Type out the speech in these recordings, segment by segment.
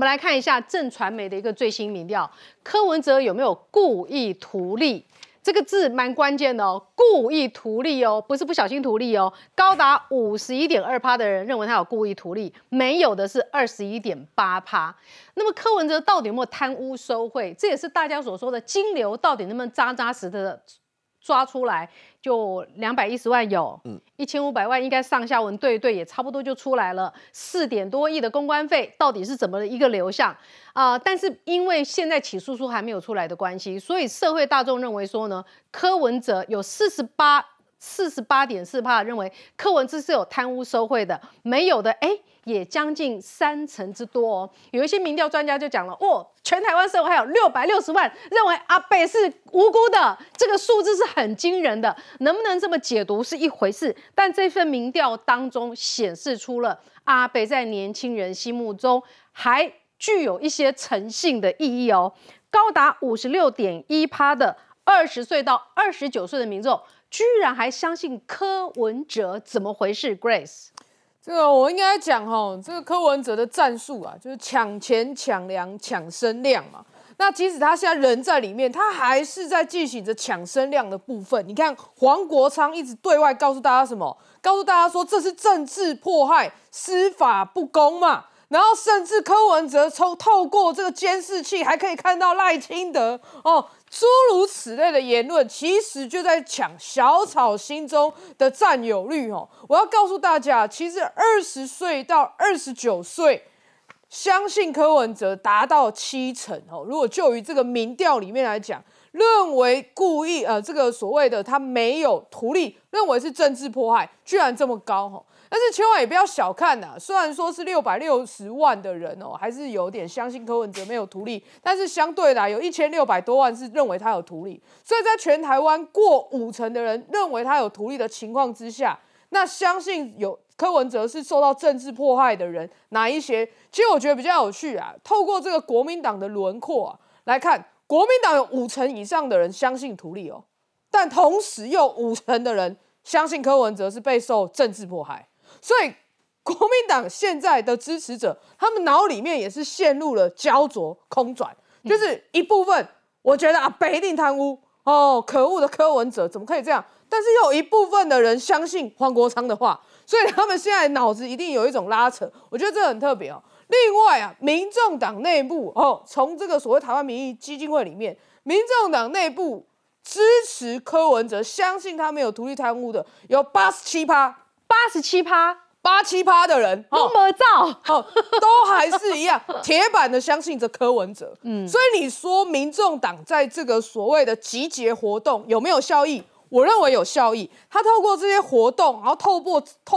们来看一下正传媒的一个最新民调，柯文哲有没有故意图利？这个字蛮关键的哦，故意图利哦，不是不小心图利哦。高达 51.2% 的人认为他有故意图利，没有的是 21.8%。那么柯文哲到底有没有贪污收贿？这也是大家所说的金流到底能不能扎扎实实的抓出来？就210万有，1500万应该上下文对对也差不多就出来了。4点多亿的公关费到底是怎么一个流向啊？但是因为现在起诉书还没有出来的关系，所以社会大众认为说呢，柯文哲有48.4%认为柯文哲是有贪污收贿的，没有的也将近30%之多哦。有一些民调专家就讲了，全台湾社会还有660万认为阿伯是无辜的，这个数字是很惊人的。能不能这么解读是一回事，但这份民调当中显示出了阿伯在年轻人心目中还具有一些诚信的意义哦。高达 56.1% 的20岁到29岁的民众，居然还相信柯文哲，怎么回事 ？Grace， 这个我应该讲这个柯文哲的战术啊，就是抢钱、抢粮、抢声量嘛。那即使他现在人在里面，他还是在进行着抢声量的部分。你看黄国昌一直对外告诉大家什么？告诉大家说这是政治迫害、司法不公嘛。然后甚至柯文哲透过这个监视器还可以看到赖清德诸如此类的言论，其实就在抢小草心中的占有率哦。我要告诉大家，其实20岁到29岁相信柯文哲达到70%哦。如果就于这个民调里面来讲，认为故意这个所谓的他没有图利，认为是政治迫害，居然这么高哦。但是千万也不要小看呐，虽然说是660万的人哦，还是有点相信柯文哲没有图利，但是相对来有1600多万是认为他有图利，所以在全台湾过50%的人认为他有图利的情况之下，那相信有柯文哲是受到政治迫害的人哪一些？其实我觉得比较有趣啊，透过这个国民党的轮廓来看，国民党有50%以上的人相信图利哦，但同时又50%的人相信柯文哲是备受政治迫害。所以国民党现在的支持者，他们脑里面也是陷入了焦灼空转，就是一部分我觉得啊，北一定贪污哦，可恶的柯文哲怎么可以这样？但是又有一部分的人相信黄国昌的话，所以他们现在脑子一定有一种拉扯，我觉得这很特别哦。另外啊，民众党内部从这个所谓台湾民意基金会里面，民众党内部支持柯文哲、相信他没有图利贪污的，有87%。87%的人都没照都还是一样铁板的相信着柯文哲。所以你说民众党在这个所谓的集结活动有没有效益？我认为有效益。他透过这些活动，然后透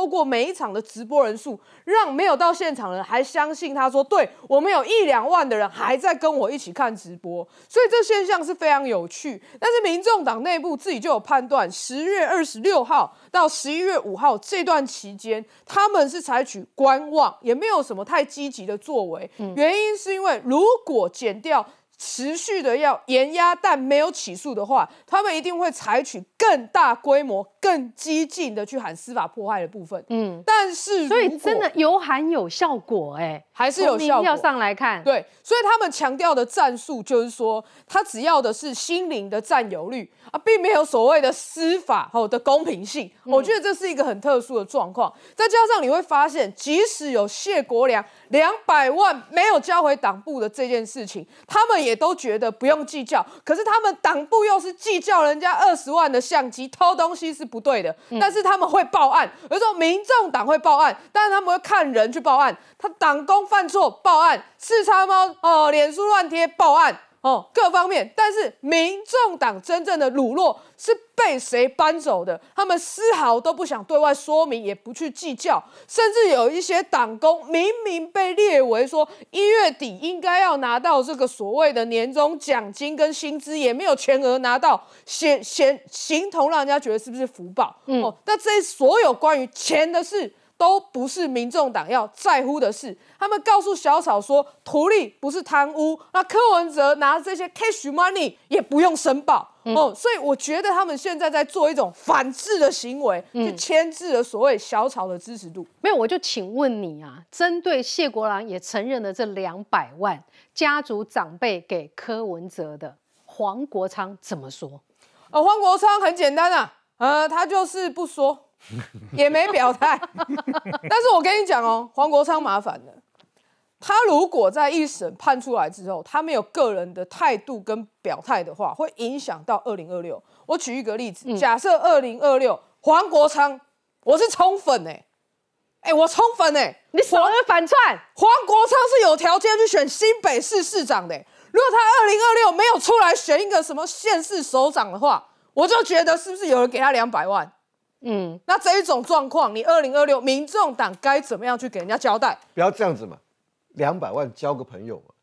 过每一场的直播人数，让没有到现场的人还相信他说，对，我们有1、2万的人还在跟我一起看直播。所以这现象是非常有趣。但是民众党内部自己就有判断，10月26号。到11月5号这段期间，他们是采取观望，也没有什么太积极的作为。原因是因为如果减掉持续的要严压，但没有起诉的话，他们一定会采取更大规模、更激进的去喊司法迫害的部分。但是所以真的有喊有效果还是有效果。要上来看，对，所以他们强调的战术就是说，他只要的是心灵的占有率啊，并没有所谓的司法的公平性。我觉得这是一个很特殊的状况。再加上你会发现，即使有谢国良200万没有交回党部的这件事情，他们也都觉得不用计较，可是他们党部又是计较人家20万的相机，偷东西是不对的。但是他们会报案，有时候民众党会报案，但是他们会看人去报案，他党工犯错报案，四叉猫脸书乱贴报案各方面。但是民众党真正的乳酪是被谁搬走的，他们丝毫都不想对外说明，也不去计较。甚至有一些党工明明被列为说1月底应该要拿到这个所谓的年终奖金跟薪资，也没有全额拿到，形同让人家觉得是不是福报。那这所有关于钱的事都不是民众党要在乎的事。他们告诉小草说，图利不是贪污，那柯文哲拿这些 cash money 也不用申报。 哦，所以我觉得他们现在在做一种反制的行为，就牵制了所谓小草的支持度。没有，我就请问你啊，针对谢国良也承认了这200万家族长辈给柯文哲的，黄国昌怎么说？黄国昌很简单啊，他就是不说，也没表态。但是我跟你讲哦，黄国昌麻烦了，他如果在一审判出来之后，他没有个人的态度跟。 表态的话，会影响到2026。我举一个例子，假设2026黄国昌，我是冲粉我冲粉你什么反串？黄国昌是有条件去选新北市市长的。如果他2026没有出来选一个什么县市首长的话，我就觉得是不是有人给他200万？那这一种状况，你2026民众党该怎么样去给人家交代？不要这样子嘛，200万交个朋友嘛。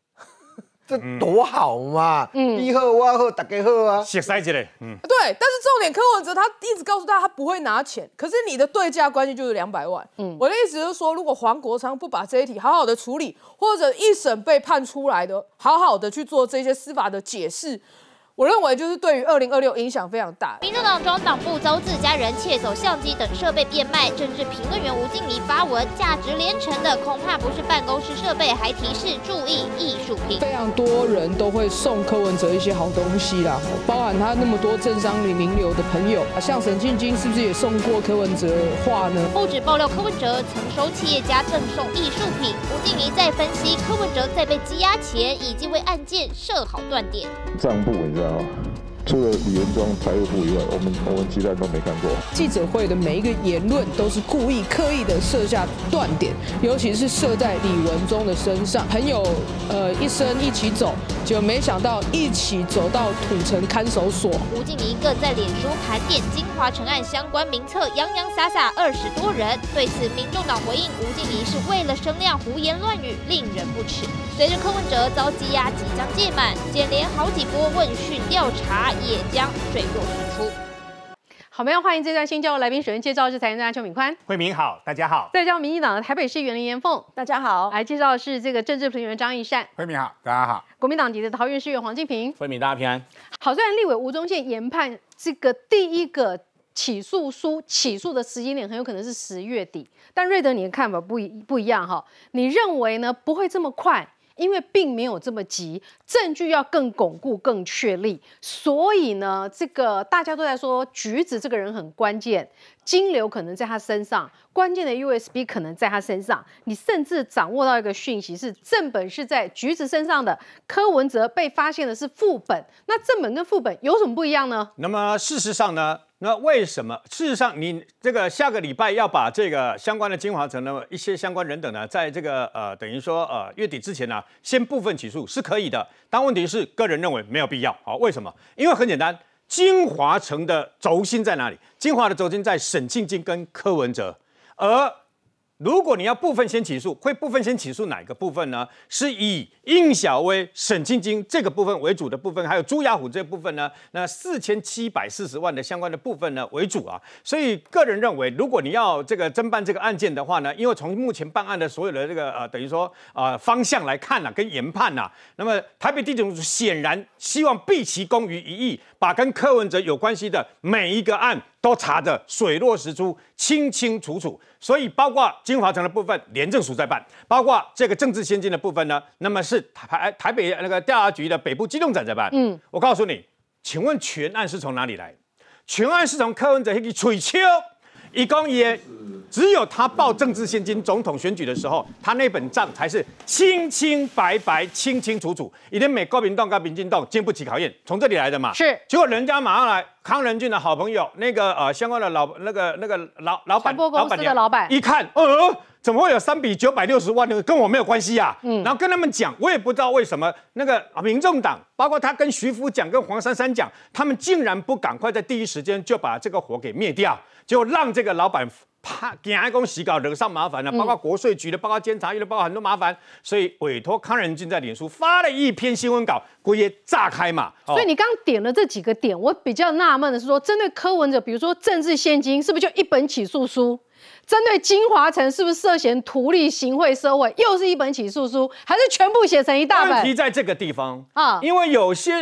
这多好嘛！你好，我好，大家好啊！熟悉一下，对。但是重点，柯文哲他一直告诉大家他不会拿钱，可是你的对价关系就是200万。我的意思就是说，如果黄国昌不把这一题好好的处理，或者一审被判出来的好好的去做这些司法的解释，我认为就是对于2026影响非常大。民众党党部遭自家人窃走相机等设备变卖，政治评论员吴静怡发文，价值连城的恐怕不是办公室设备，还提示注意艺术品。非常多人都会送柯文哲一些好东西啦，包含他那么多政商名流的朋友，像沈庆京是不是也送过柯文哲画呢？不止爆料柯文哲曾收企业家赠送艺术品，吴静怡在分析柯文哲在被羁押前已经为案件设好断点。账簿你知道。 除了李元庄财务部以外，我们其他人都没看过。记者会的每一个言论都是故意刻意的设下断点，尤其是设在李文忠的身上。朋友一生一起走，就没想到一起走到土城看守所。吴静怡更在脸书盘点金华城案相关名册，洋洋洒洒20多人。对此，民众党回应吴静怡是为了声量胡言乱语，令人不齿。随着柯文哲遭羁押即将届满，检联好几波问讯调查。 也将水落石出。好，我们要欢迎这段新加入来宾，首先介绍是财经专家邱敏宽，慧敏好，大家好。再介绍民进党的台北市议员林妍凤，大家好。来介绍是这个政治评论员张义善，慧敏好，大家好。国民党籍的桃园市议员黄进平，慧敏大家平安。好，虽然立委吴宗宪研判这个第一个起诉书起诉的时间点很有可能是10月底，但瑞德你的看法不一样哈，你认为呢不会这么快？ 因为并没有这么急，证据要更巩固、更确立，所以呢，这个大家都在说橘子这个人很关键，金流可能在他身上，关键的 USB 可能在他身上。你甚至掌握到一个讯息是正本是在橘子身上的，柯文哲被发现的是副本。那正本跟副本有什么不一样呢？那么事实上呢？ 那为什么？事实上，你这个下个礼拜要把这个相关的金华城的一些相关人等呢，在这个等于说月底之前呢，先部分起诉是可以的。但问题是，个人认为没有必要。好，为什么？因为很简单，金华城的轴心在哪里？金华的轴心在沈庆京跟柯文哲。而如果你要部分先起诉，会部分先起诉哪个部分呢？是以应小薇、沈庆京这个部分为主的部分，还有朱雅虎这部分呢，那4740万的相关的部分呢为主啊。所以个人认为，如果你要这个侦办这个案件的话呢，因为从目前办案的所有的这个等于说方向来看啊，跟研判啊，那么台北地检署显然希望毕其功于一役，把跟柯文哲有关系的每一个案都查得水落石出、清清楚楚。所以包括金华城的部分，廉政署在办；包括这个政治先进的部分呢，那么。 是台北那个调查局的北部机动展在办。我告诉你，请问全案是从哪里来？全案是从柯文哲那个嘴丘，一共也只有他报政治现金总统选举的时候，他那本账才是清清白白、清清楚楚。以前美国民党跟民进党经不起考验，从这里来的嘛。是，结果人家马上来，康仁俊的好朋友，那个相关的老板一看，怎么会有3笔960万呢？跟我没有关系啊。然后跟他们讲，我也不知道为什么那个民众党，包括他跟徐福讲、跟黄珊珊讲，他们竟然不赶快在第一时间就把这个火给灭掉，就让这个老板怕惊讲洗稿惹上麻烦了，包括国税局的，包括监察院的，包括很多麻烦，所以委托康仁俊在脸书发了一篇新闻稿，故意炸开嘛。所以你刚点了这几个点，我比较纳闷的是说，针对柯文哲，比如说政治现金，是不是就一本起诉书？针对金华城是不是涉嫌图利、行贿、收贿，又是一本起诉书，还是全部写成一大本？问题在这个地方啊，因为有些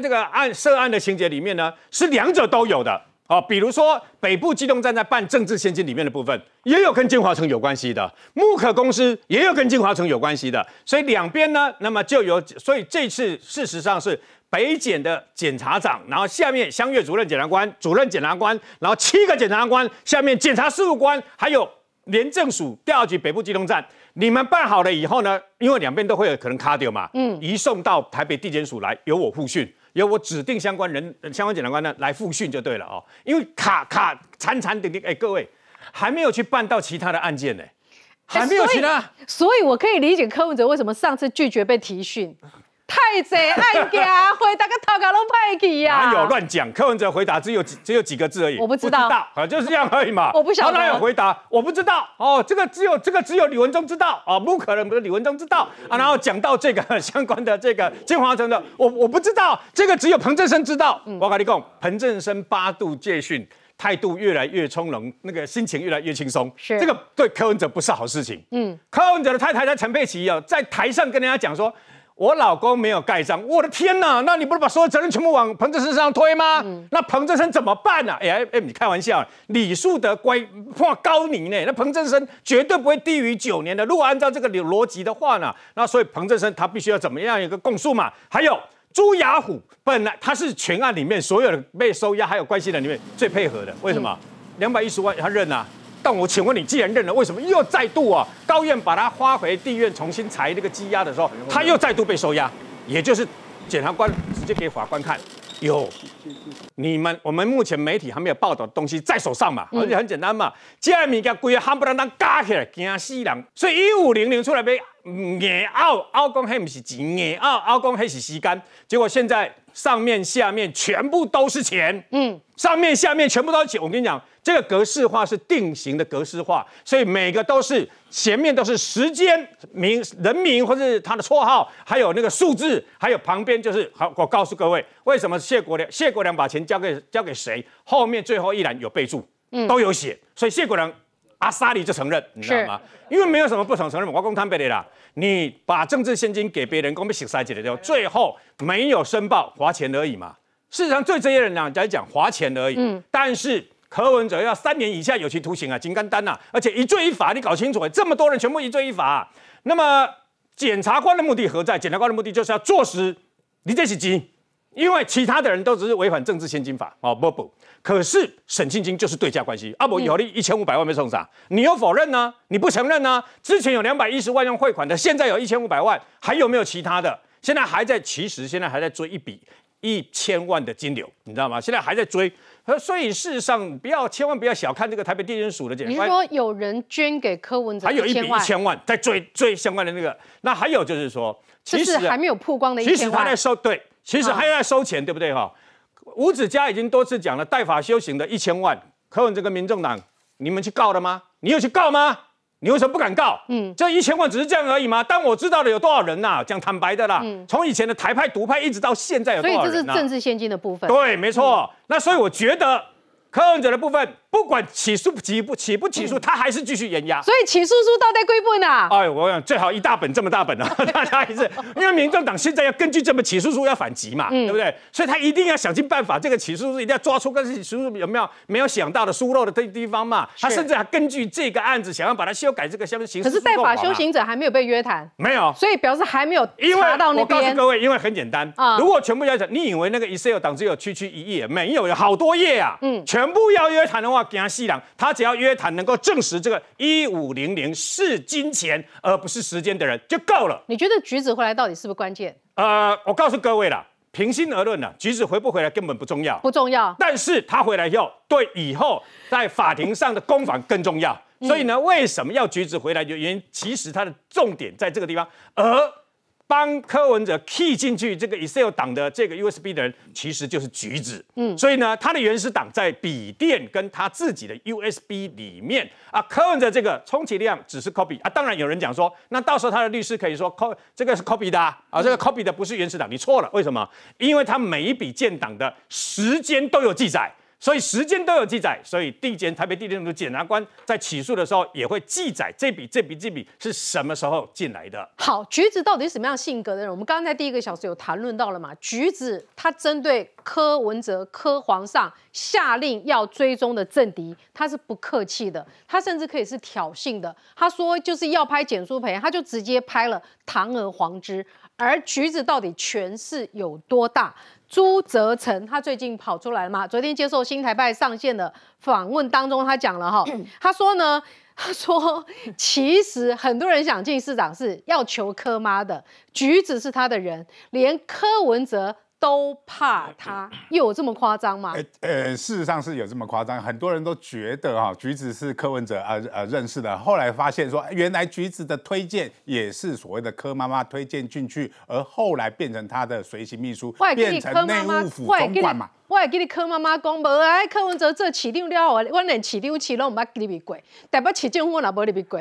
这个涉案的情节里面呢，是两者都有的。 哦，比如说北部机动站在办政治现金里面的部分，也有跟金华城有关系的，木可公司也有跟金华城有关系的，所以两边呢，那么就有，所以这次事实上是北检的检察长，然后下面相越主任检察官、主任检察官，然后7个检察官，下面检察事务官，还有廉政署调局北部机动站。 你们办好了以后呢？因为两边都会有可能卡掉嘛，移送到台北地检署来，由我复讯，由我指定相关人、相关检察官呢来复讯就对了哦。因为卡缠缠点，哎，各位还没有去办到其他的案件呢、欸，还没有其他，所以我可以理解柯文哲为什么上次拒绝被提讯。 太侪案件，回答个头壳拢歹去呀！哪有乱讲？柯文哲回答只有几个字而已，我不知道，就是这样而已嘛。我不晓得，他哪有回答？我不知道哦，这个只有李文忠知道啊、哦，不可能不是李文忠知道啊。然后讲到这个相关的这个金华城的，我不知道，这个只有彭振声知道。我跟你讲，彭振声8度戒讯，态度越来越从容，那个心情越来越轻松，是这个对柯文哲不是好事情。柯文哲的太太陈佩琪啊、哦，在台上跟人家讲说。 我老公没有盖章，我的天哪！那你不是把所有责任全部往彭振声身上推吗？那彭振声怎么办呢、啊？哎，你开玩笑，李树德乖判高龄呢，那彭振声绝对不会低于9年的。如果按照这个逻辑的话呢，那所以彭振声他必须要怎么样一个供述嘛？还有朱雅虎，本来他是全案里面所有的被收押还有关系人里面最配合的，为什么？210万他认啊。 但我请问你，既然认了，为什么又再度啊？高院把他发回地院重新裁这个羁押的时候，他又再度被收押，也就是检察官直接给法官看，有我们目前媒体还没有报道的东西在手上嘛，而且很简单嘛，这物件规个夯不啷当加起来，惊死人。所以1500出来被硬拗讲迄不是钱，硬拗讲迄是时间，结果现在上面下面全部都是钱，上面下面全部都是钱，我跟你讲。 这个格式化是定型的格式化，所以每个都是前面都是时间、人名或是他的绰号，还有那个数字，还有旁边就是好。我告诉各位，为什么谢国樑把钱交给谁？后面最后一栏有备注，都有写，所以谢国樑阿萨里就承认，你知道吗？因为没有什么不承认，我公摊白的啦。你把政治现金给别人，公被洗塞起来掉，最后没有申报，花钱而已嘛。事实上，对这些人来讲，花钱而已。但是。 柯文哲要3年以下有期徒刑啊，很简单啊，而且1罪1罚，你搞清楚、欸，这么多人全部1罪1罚、啊。那么检察官的目的何在？检察官的目的就是要坐实你这是金，因为其他的人都只是违反政治现金法哦，不，可是沈庆京就是对价关系啊，不，有你1500万被送上，你又否认呢、啊？你不承认呢、啊？之前有210万用汇款的，现在有1500万，还有没有其他的？现在还在，其实现在还在追一笔1000万的金流，你知道吗？现在还在追。 所以事实上，千万不要小看这个台北地检署的检察官。你说有人捐给柯文哲，还有一笔1000万在追相关的那个，那还有就是说，其实还没有曝光的1000万。其实他在收对，其实还在收钱，对不对哈？吴子嘉已经多次讲了，代法修行的1000万，柯文哲跟民众党，你们去告了吗？你有去告吗？你为什么不敢告？这1000万只是这样而已吗？但我知道的有多少人呐？讲坦白的啦，从以前的台派独派一直到现在有多少人？所以这是政治现金的部分。对，没错。 那所以我觉得柯文哲的部分，不管起不起诉，他还是继续延押。所以起诉书到底归本啊？哎，我想最好一大本这么大本啊，大家还是因为民众党现在要根据这本起诉书要反击嘛，对不对？所以他一定要想尽办法，这个起诉书一定要抓出跟起诉书有没有想到的疏漏的地方嘛。他甚至还根据这个案子想要把它修改这个相关刑事诉讼法。可是代法修刑者还没有被约谈，没有，所以表示还没有查到那边。我告诉各位，因为很简单啊，如果全部要讲，你以为那个 Excel 档只有区区1页，没有。 有好多页啊，全部要约谈的话，给他细讲。他只要约谈能够证实这个1500是金钱而不是时间的人就够了。你觉得橘子回来到底是不是关键？我告诉各位啦，平心而论啦，橘子回不回来根本不重要，不重要。但是他回来以后，对以后在法庭上的攻防更重要。所以呢，为什么要橘子回来？原因其实它的重点在这个地方，而。帮柯文哲 key 进去这个 Excel 档的这个 USB 的人，其实就是橘子。所以呢，他的原始档在笔电跟他自己的 USB 里面啊。柯文哲这个充其量只是 copy 啊。当然有人讲说，那到时候他的律师可以说，这个是 copy 的啊，这个 copy 的不是原始档，你错了。为什么？因为他每一笔建档的时间都有记载。 所以时间都有记载，所以台北地检署检察官在起诉的时候也会记载这笔是什么时候进来的。好，橘子到底是什么样性格的人？我们刚刚在第一个小时有谈论到了嘛？橘子他针对柯文哲、柯皇上下令要追踪的政敌，他是不客气的，他甚至可以是挑衅的。他说就是要拍简书培，他就直接拍了，堂而皇之。而橘子到底权势有多大？ 朱泽成他最近跑出来了嘛？昨天接受新台派上线的访问当中，他讲了哈，他说呢，其实很多人想进市长是要求柯妈的，橘子是他的人，连柯文哲都怕他，又有这么夸张吗？事实上是有这么夸张，很多人都觉得哈，橘子是柯文哲认识的，后来发现说，原来橘子的推荐也是所谓的柯妈妈推荐进去，而后来变成他的随行秘书，变成内务府总管嘛。 我也给你柯妈妈讲，无哎，柯文哲这市长了，我连市长市拢唔捌入去过，台北市政府也无入去过。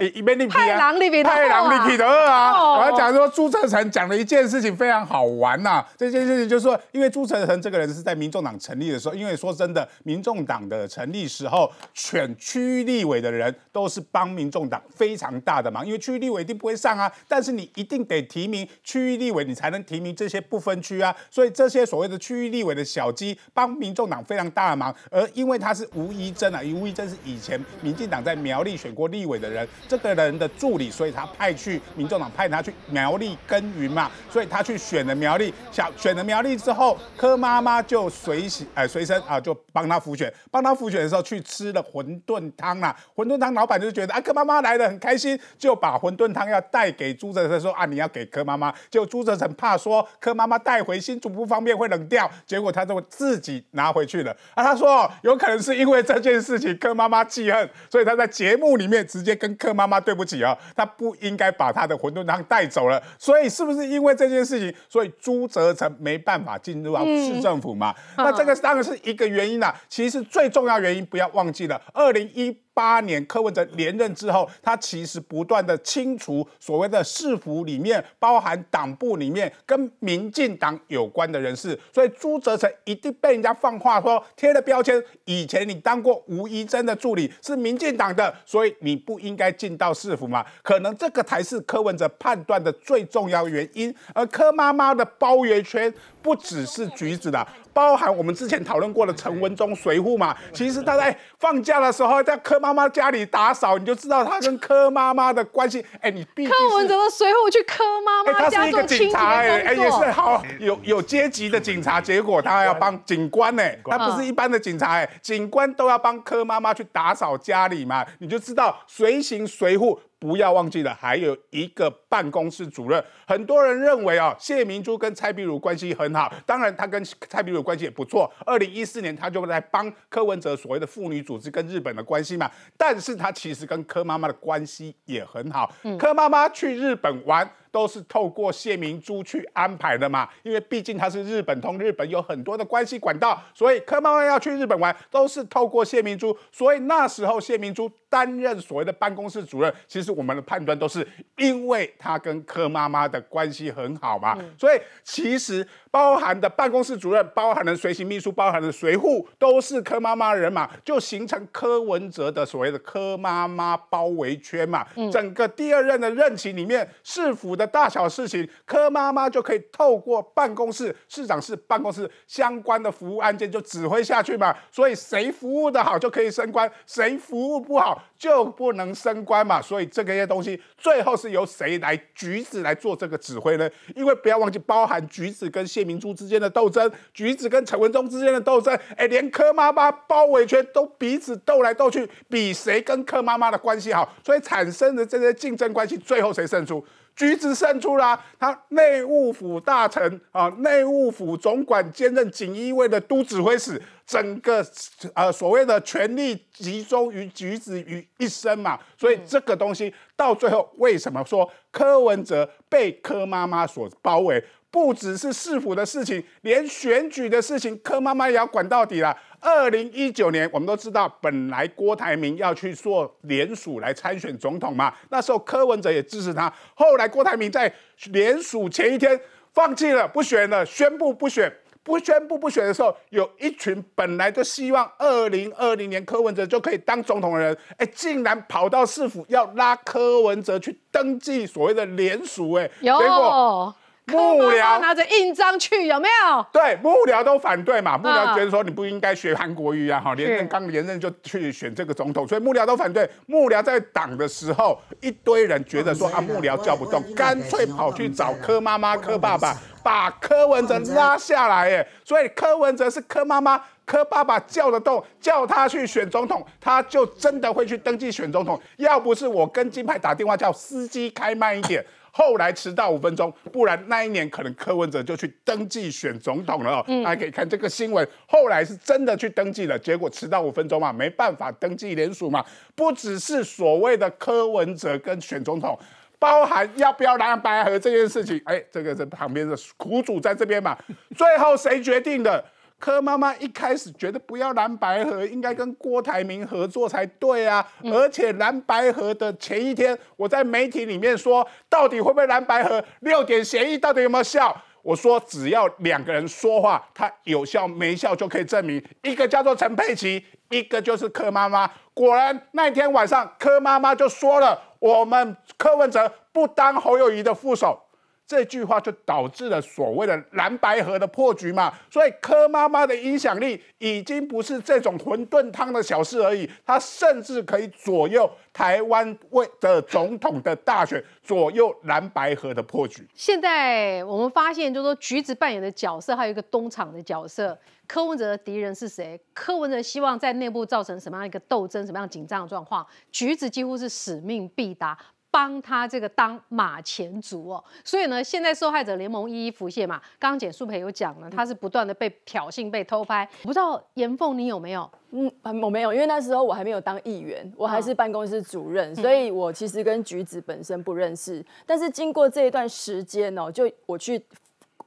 派人入去，派人入去得啊！我要讲说，朱泽成讲了一件事情非常好玩呐。这件事情就是说，因为朱泽成这个人是在民众党成立的时候，因为说真的，民众党的成立时候选区立委的人都是帮民众党非常大的忙，因为区立委一定不会上啊，但是你一定得提名区立委，你才能提名这些不分区啊。所以这些所谓的区立委的小鸡。 帮民众党非常大的忙，而因为他是吴怡珍啊，吴怡珍是以前民进党在苗栗选过立委的人，这个人的助理，所以他派去民众党派他去苗栗耕耘嘛，所以他去选了苗栗，选了苗栗之后，柯妈妈就随身啊就帮他辅选，帮他辅选的时候去吃了馄饨汤啦，馄饨汤老板就觉得啊柯妈妈来了很开心，就把馄饨汤要带给朱哲成说啊你要给柯妈妈，结果朱哲成怕说柯妈妈带回新竹不方便会冷掉，结果他就自己拿回去了啊！他说，有可能是因为这件事情柯妈妈记恨，所以他在节目里面直接跟柯妈妈对不起啊，他不应该把他的馄饨汤带走了。所以是不是因为这件事情，所以朱泽成没办法进入到市政府嘛？那这个当然是一个原因啦。其实最重要原因不要忘记了，2018年柯文哲连任之后，他其实不断的清除所谓的市府里面包含党部里面跟民进党有关的人士，所以朱泽成一定被人家放话说贴了标签，以前你当过吴怡珍的助理是民进党的，所以你不应该进到市府嘛？可能这个才是柯文哲判断的最重要原因，而柯妈妈的包围圈不只是橘子啦。 包含我们之前讨论过的陈文忠随扈嘛，其实他在放假的时候在柯妈妈家里打扫，你就知道他跟柯妈妈的关系。哎，你毕竟柯文哲的随扈去柯妈妈家做清洁工作，哎，也是好有阶级的警察，结果他要帮警官哎，他不是一般的警察哎，警官都要帮柯妈妈去打扫家里嘛，你就知道随行随扈。 不要忘记了，还有一个办公室主任。很多人认为啊，谢明珠跟蔡壁如关系很好，当然他跟蔡壁如关系也不错。2014年他就在帮柯文哲所谓的妇女组织跟日本的关系嘛，但是他其实跟柯妈妈的关系也很好。柯妈妈去日本玩。 都是透过谢明珠去安排的嘛，因为毕竟他是日本通，日本有很多的关系管道，所以柯妈妈要去日本玩都是透过谢明珠，所以那时候谢明珠担任所谓的办公室主任，其实我们的判断都是因为他跟柯妈妈的关系很好嘛，所以其实包含的办公室主任、包含的随行秘书、包含的随扈都是柯妈妈的人嘛，就形成柯文哲的所谓的柯妈妈包围圈嘛，整个第二任的任期里面，市府。 的大小事情，柯妈妈就可以透过办公室、市长室办公室相关的服务案件就指挥下去嘛。所以谁服务的好就可以升官，谁服务不好就不能升官嘛。所以这些东西最后是由谁来橘子来做这个指挥呢？因为不要忘记，包含橘子跟谢明珠之间的斗争，橘子跟陈文忠之间的斗争，哎，连柯妈妈包围圈都彼此斗来斗去，比谁跟柯妈妈的关系好，所以产生的这些竞争关系，最后谁胜出？橘子胜出啦、啊。他内务府大臣啊，内务府总管兼任锦衣卫的都指挥使，整个所谓的权力集中于橘子于一身嘛。所以这个东西到最后，为什么说柯文哲被柯妈妈所包围？不只是市府的事情，连选举的事情，柯妈妈也要管到底啦。2019年，我们都知道，本来郭台铭要去做联署来参选总统嘛，那时候柯文哲也支持他。后来郭台铭在联署前一天放弃了，不选了，宣布不选。不宣布不选的时候，有一群本来就希望2020年柯文哲就可以当总统的人，竟然跑到市府要拉柯文哲去登记所谓的联署，结果。幕僚拿着印章去，有没有？对，幕僚都反对嘛，幕僚觉得说你不应该学韩国瑜啊，连任就去选这个总统，所以幕僚都反对。幕僚在党的时候，一堆人觉得说啊，幕僚叫不动，干脆跑去找柯妈妈、柯爸爸，把柯文哲拉下来，所以柯文哲是柯妈妈、柯爸爸叫得动，叫他去选总统，他就真的会去登记选总统。要不是我跟金牌打电话叫司机开慢一点。后来迟到5分钟，不然那一年可能柯文哲就去登记选总统了。大家可以看这个新闻，后来是真的去登记了，结果迟到5分钟嘛，没办法登记联署嘛。不只是所谓的柯文哲跟选总统，包含要不要蓝白合这件事情，这个是旁边的苦主在这边嘛。最后谁决定的？柯妈妈一开始觉得不要蓝白合，应该跟郭台铭合作才对啊。而且蓝白合的前一天，我在媒体里面说，到底会不会蓝白合？6点协议到底有没有效？我说只要2个人说话，他有效没效就可以证明。一个叫做陈佩琪，一个就是柯妈妈。果然那天晚上，柯妈妈就说了：“我们柯文哲不当侯友宜的副手。”这句话就导致了所谓的蓝白合的破局嘛，所以柯妈妈的影响力已经不是这种馄饨汤的小事而已，她甚至可以左右台湾的总统的大选，左右蓝白合的破局。现在我们发现，就是说橘子扮演的角色，还有一个东厂的角色。柯文哲的敌人是谁？柯文哲希望在内部造成什么样一个斗争，什么样紧张的状况？橘子几乎是使命必达。帮他这个当马前卒哦，所以呢，现在受害者联盟一一浮现嘛。刚刚简舒培有讲呢，他是不断的被挑衅、被偷拍。我不知道严凤你有没有？我没有，因为那时候我还没有当议员，我还是办公室主任，所以我其实跟橘子本身不认识。但是经过这一段时间哦，就我去。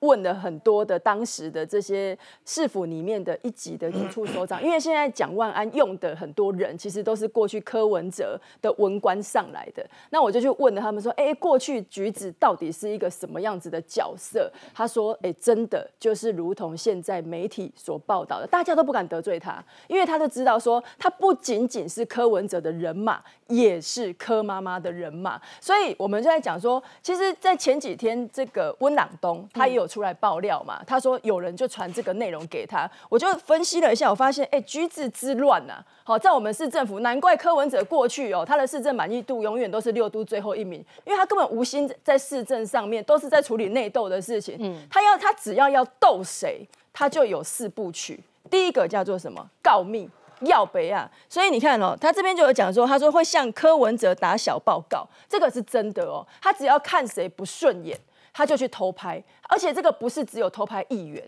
问了很多的当时的这些市府里面的一级的局处首长，因为现在蒋万安用的很多人其实都是过去柯文哲的文官上来的，那我就去问了他们说，过去橘子到底是一个什么样子的角色？他说，真的就是如同现在媒体所报道的，大家都不敢得罪他，因为他就知道说，他不仅仅是柯文哲的人马，也是柯妈妈的人马，所以我们就在讲说，其实，在前几天这个温朗东他也有。出来爆料嘛？他说有人就传这个内容给他，我就分析了一下，我发现，橘子之乱呐，好在我们市政府，难怪柯文哲过去哦，他的市政满意度永远都是6都最后一名，因为他根本无心在市政上面，都是在处理内斗的事情。他只要斗谁，他就有4部曲，第一个叫做什么？告密。要北啊，所以你看哦，他这边就有讲说，他说会向柯文哲打小报告，这个是真的哦，他只要看谁不顺眼。他就去偷拍，而且这个不是只有偷拍议员，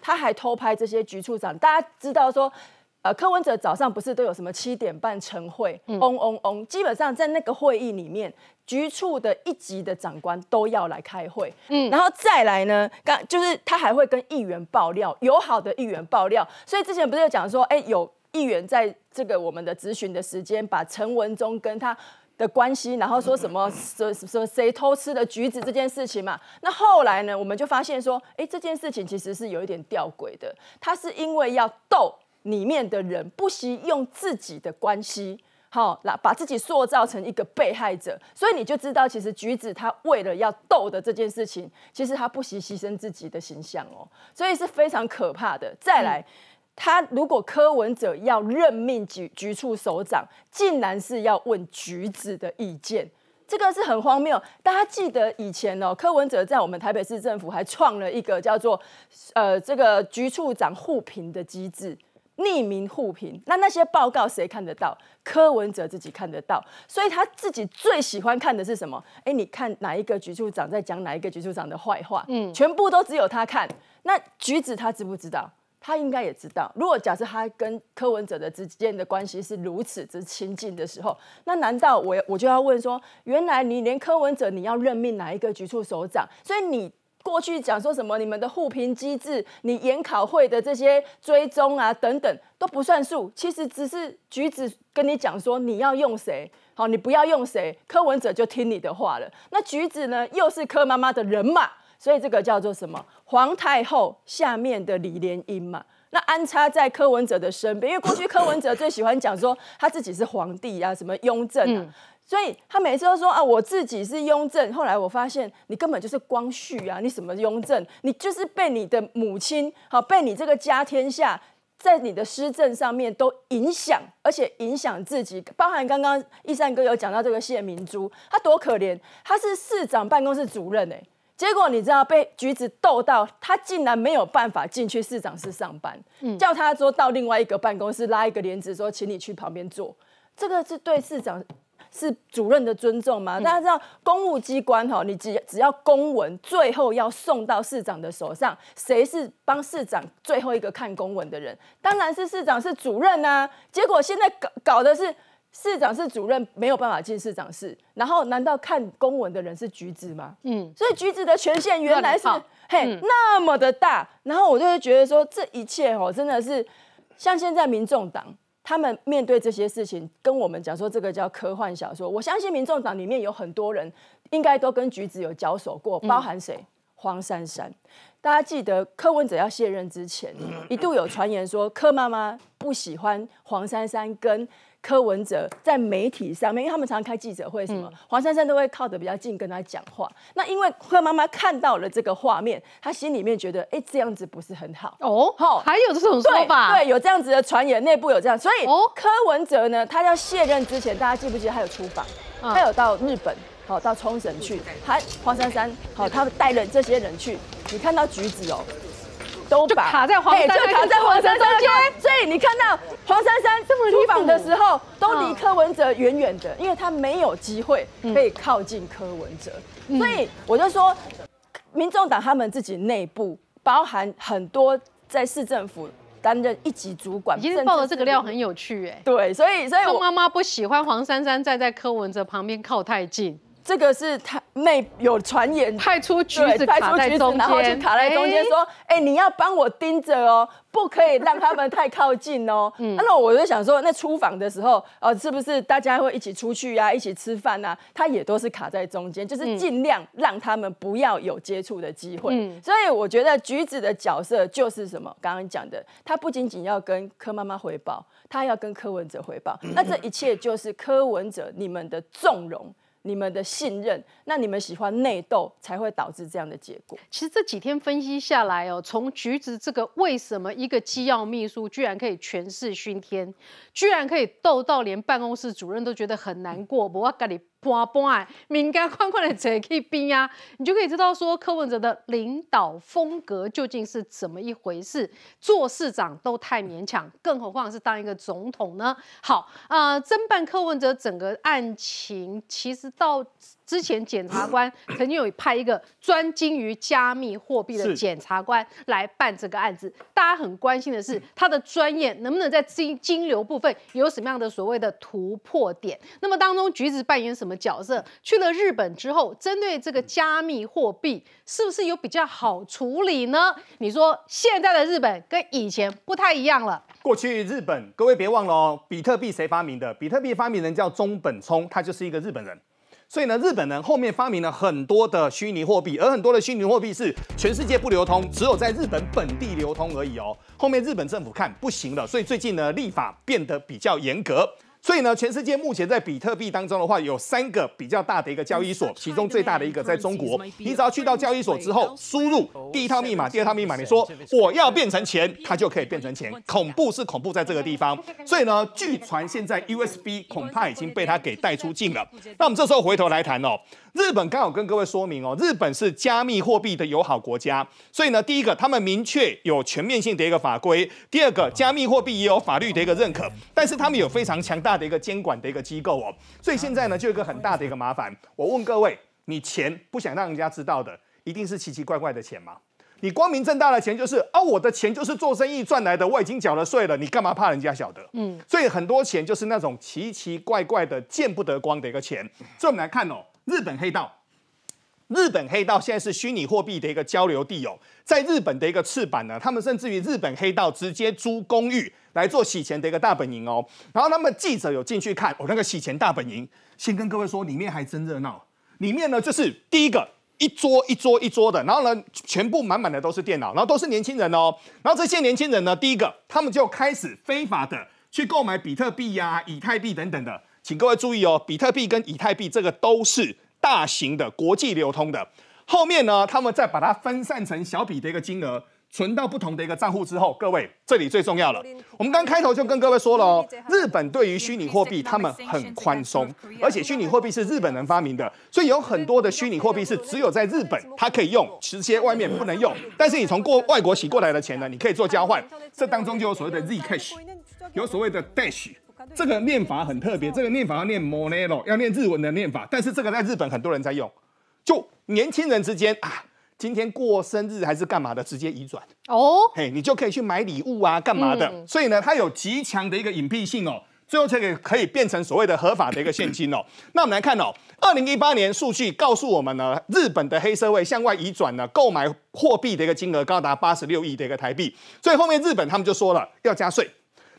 他还偷拍这些局处长。大家知道说，柯文哲早上不是都有什么7点半晨会，基本上在那个会议里面，局处的一级的长官都要来开会，然后再来呢，就是他还会跟议员爆料，友好的议员爆料。所以之前不是有讲说，有议员在这个我们的质询的时间，把陈文忠跟他。的关系，然后说什么谁偷吃的橘子这件事情嘛，那后来呢，我们就发现说，这件事情其实是有一点吊诡的，他是因为要斗里面的人，不惜用自己的关系。把自己塑造成一个被害者，所以你就知道，其实橘子他为了要斗的这件事情，其实他不惜牺牲自己的形象哦，所以是非常可怕的。再来。他如果柯文哲要任命局处首长，竟然是要问橘子的意见，这个是很荒谬。大家记得以前哦，柯文哲在我们台北市政府还创了一个叫做这个局处长互评的机制。匿名互评，那些报告谁看得到？柯文哲自己看得到，所以他自己最喜欢看的是什么？哎，你看哪一个局处长在讲哪一个局处长的坏话？嗯，全部都只有他看。那橘子他知不知道？他应该也知道。如果假设他跟柯文哲的之间的关系是如此之亲近的时候，那难道我就要问说，原来你连柯文哲你要任命哪一个局处首长，所以你过去讲说什么你们的互评机制、你研考会的这些追踪啊等等都不算数，其实只是橘子跟你讲说你要用谁，好你不要用谁，柯文哲就听你的话了。那橘子呢，又是柯妈妈的人马，所以这个叫做什么？皇太后下面的李莲英嘛。那安插在柯文哲的身边，因为过去柯文哲最喜欢讲说他自己是皇帝啊，什么雍正啊。所以他每次都说啊，我自己是雍正。后来我发现你根本就是光绪啊，你什么雍正？你就是被你的母亲，好，被你这个家天下，在你的施政上面都影响，而且影响自己。包含刚刚一山哥有讲到这个谢明珠，他多可怜，他是市长办公室主任欸，结果你知道被橘子逗到，他竟然没有办法进去市长室上班，叫他说到另外一个办公室拉一个帘子说，请你去旁边坐。这个是对市长。是主任的尊重吗？大家知道公务机关哈，你只要公文最后要送到市长的手上，谁是帮市长最后一个看公文的人？当然是市长是主任啊。结果现在搞的是市长是主任没有办法进市长室，然后难道看公文的人是橘子吗？嗯，所以橘子的权限原来是那么的大，然后我就会觉得说这一切哦，真的是像现在民众党。他们面对这些事情，跟我们讲说这个叫科幻小说。我相信民众党里面有很多人，应该都跟橘子有交手过，包含谁？黄珊珊。大家记得柯文哲要卸任之前，一度有传言说柯妈妈不喜欢黄珊珊跟柯文哲在媒体上面，因为他们常常开记者会，什么黄珊珊都会靠得比较近跟他讲话。那因为柯妈妈看到了这个画面，她心里面觉得，哎，这样子不是很好哦。还有这种说法，对，有这样子的传言，内部有这样，所以柯文哲呢，他要卸任之前，大家记不记得他有出访，他有到日本，好到冲绳去，还黄珊珊，好他带了这些人去，你看到橘子哦。都把卡在黄珊珊，就卡在黄珊珊中间，所以你看到黄珊珊出访的时候，都离柯文哲远远的，因为他没有机会可以靠近柯文哲。所以我就说，民众党他们自己内部包含很多在市政府担任一级主管，已经爆了这个料，很有趣哎。对，所以柯妈妈不喜欢黄珊珊站在柯文哲旁边靠太近。这个是他内有传言派出橘子卡在中间，然后就卡在中间说：“哎，你要帮我盯着哦，不可以让他们太靠近哦。”那我就想说，那出访的时候，是不是大家会一起出去啊，一起吃饭啊？他也都是卡在中间，就是尽量让他们不要有接触的机会。所以我觉得橘子的角色就是什么？刚刚讲的，他不仅仅要跟柯妈妈回报，他要跟柯文哲回报。那这一切就是柯文哲你们的纵容。你们的信任，那你们喜欢内斗，才会导致这样的结果。其实这几天分析下来哦，从橘子这个为什么一个机要秘书居然可以权势熏天，居然可以斗到连办公室主任都觉得很难过，我跟你搬搬的，敏感宽宽的坐去边啊，你就可以知道说柯文哲的领导风格究竟是怎么一回事。做市长都太勉强，更何况是当一个总统呢？好，侦办柯文哲整个案情，其实到之前检察官曾经有派一个专精于加密货币的检察官来办这个案子，大家很关心的是他的专业能不能在金流部分有什么样的所谓的突破点。那么当中橘子扮演什么角色？去了日本之后，针对这个加密货币是不是有比较好处理呢？你说现在的日本跟以前不太一样了。过去日本，各位别忘了哦，比特币谁发明的？比特币发明人叫中本聪，他就是一个日本人。所以呢，日本人后面发明了很多的虚拟货币，而很多的虚拟货币是全世界不流通，只有在日本本地流通而已哦。后面日本政府看不行了，所以最近呢，立法变得比较严格。所以呢，全世界目前在比特币当中的话，有3个比较大的一个交易所，其中最大的一个在中国。你只要去到交易所之后，输入第一套密码、第二套密码，你说我要变成钱，它就可以变成钱。恐怖在这个地方。所以呢，据传现在 USB 恐怕已经被它给带出境了。那我们这时候回头来谈哦，日本刚好跟各位说明哦，日本是加密货币的友好国家。所以呢，第一个他们明确有全面性的一个法规，第二个加密货币也有法律的一个认可，但是他们有非常强大 的一个监管的一个机构哦，所以现在呢就有一个很大的一个麻烦。我问各位，你钱不想让人家知道的，一定是奇奇怪怪的钱吗？你光明正大的钱就是啊，我的钱就是做生意赚来的，我已经缴了税了，你干嘛怕人家晓得？嗯，所以很多钱就是那种奇奇怪怪的、见不得光的一个钱。所以我们来看哦，日本黑道。日本黑道现在是虚拟货币的一个交流地哦，在日本的一个赤坂呢，他们甚至于日本黑道直接租公寓来做洗钱的一个大本营哦。然后他们记者有进去看，那个洗钱大本营，先跟各位说，里面还真热闹。里面呢，就是第一个一桌的，然后呢，全部满满的都是电脑，然后都是年轻人哦。然后这些年轻人呢，第一个他们就开始非法的去购买比特币呀、以太币等等的。请各位注意哦，比特币跟以太币这个都是大型的国际流通的，后面呢，他们再把它分散成小笔的一个金额，存到不同的一个账户之后，各位，这里最重要了。我们刚开头就跟各位说了哦，日本对于虚拟货币他们很宽松，而且虚拟货币是日本人发明的，所以有很多的虚拟货币是只有在日本它可以用，直接外面不能用。但是你从外国洗过来的钱呢，你可以做交换，这当中就有所谓的 Zcash， 有所谓的 Dash。这个念法很特别，这个念法要念 Monero， 要念日文的念法，但是这个在日本很多人在用，就年轻人之间啊，今天过生日还是干嘛的，直接移转哦，嘿，你就可以去买礼物啊，干嘛的？所以呢，它有极强的一个隐蔽性哦，最后这个可以变成所谓的合法的一个现金哦。那我们来看哦，2018年数据告诉我们呢，日本的黑社会向外移转呢，购买货币的一个金额高达86亿的一个台币，所以后面日本他们就说了要加税。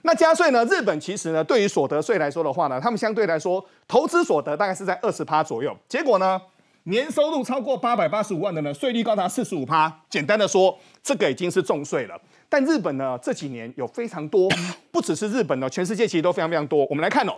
那加税呢？日本其实呢，对于所得税来说的话呢，他们相对来说投资所得大概是在20%左右。结果呢，年收入超过885万的呢，税率高达45%。简单的说，这个已经是重税了。但日本呢，这几年有非常多，不只是日本呢，全世界其实都非常非常多。我们来看哦，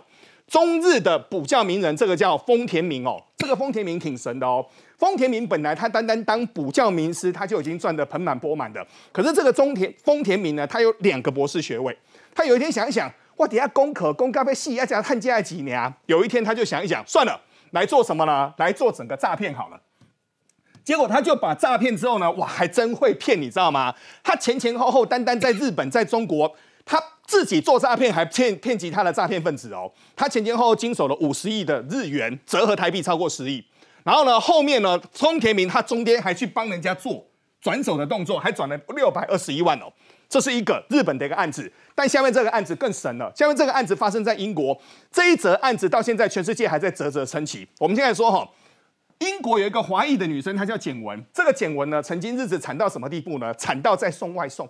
中日的补教名人，这个叫丰田明哦，这个丰田明挺神的哦。丰田明本来他单单当补教名师，他就已经赚得盆满钵满的。可是这个丰田明呢，他有2个博士学位。他有一天想一想，我底下功课功高被细压加探加几年，有一天他就想一想，算了，来做什么呢？来做整个诈骗好了。结果他就把诈骗之后呢，哇，还真会骗，你知道吗？他前后单单在日本、在中国，他自己做诈骗还骗其他的诈骗分子哦。他前后经手了50亿的日元，折合台币超过10亿。然后呢，后面呢，丰田明他中间还去帮人家做转手的动作，还转了621万哦。这是一个日本的一个案子，但下面这个案子更神了。下面这个案子发生在英国，这一则案子到现在全世界还在啧啧称奇。我们现在说哈，英国有一个华裔的女生，她叫简文。这个简文呢，曾经日子惨到什么地步呢？惨到在送外送，